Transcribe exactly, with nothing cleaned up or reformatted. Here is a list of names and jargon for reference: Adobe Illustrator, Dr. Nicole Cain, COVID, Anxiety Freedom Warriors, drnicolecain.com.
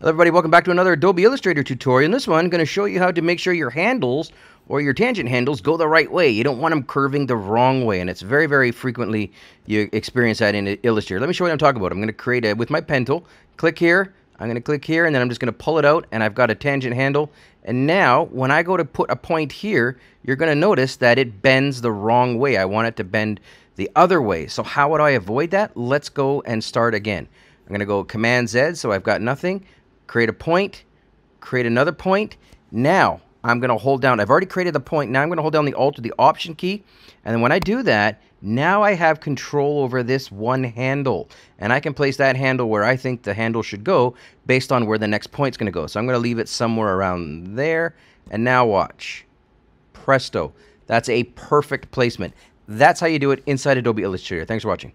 Hello everybody, welcome back to another Adobe Illustrator tutorial. In this one, I'm going to show you how to make sure your handles or your tangent handles go the right way. You don't want them curving the wrong way, and it's very, very frequently you experience that in Illustrator. Let me show you what I'm talking about. I'm going to create a, with my pen tool, click here, I'm going to click here, and then I'm just going to pull it out, and I've got a tangent handle. And now, when I go to put a point here, you're going to notice that it bends the wrong way. I want it to bend the other way. So how would I avoid that? Let's go and start again. I'm going to go Command-Z, so I've got nothing. Create a point, create another point. Now I'm going to hold down, I've already created the point, now I'm going to hold down the Alt or the Option key, and then when I do that, now I have control over this one handle, and I can place that handle where I think the handle should go based on where the next point's going to go. So I'm going to leave it somewhere around there, and now watch. Presto. That's a perfect placement. That's how you do it inside Adobe Illustrator. Thanks for watching.